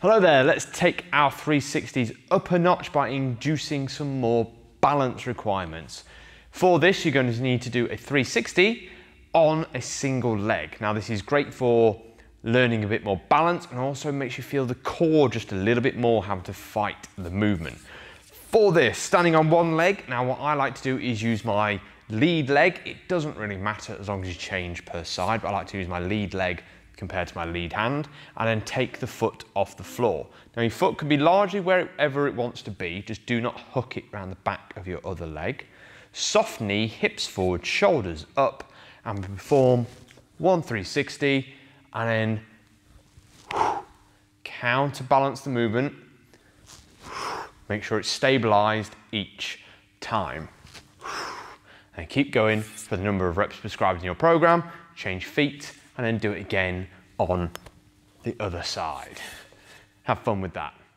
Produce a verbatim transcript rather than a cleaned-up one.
Hello there, let's take our three sixties up a notch by inducing some more balance requirements. For this, you're going to need to do a three sixty on a single leg. Now this is great for learning a bit more balance and also makes you feel the core just a little bit more, how to fight the movement. For this, standing on one leg, now what I like to do is use my lead leg. It doesn't really matter as long as you change per side, but I like to use my lead leg compared to my lead hand, and then take the foot off the floor. Now your foot can be largely wherever it wants to be, just do not hook it round the back of your other leg. Soft knee, hips forward, shoulders up, and perform one three sixty, and then whew, counterbalance the movement. Whew, make sure it's stabilized each time. Whew, and keep going for the number of reps prescribed in your program, change feet, and then do it again on the other side. Have fun with that.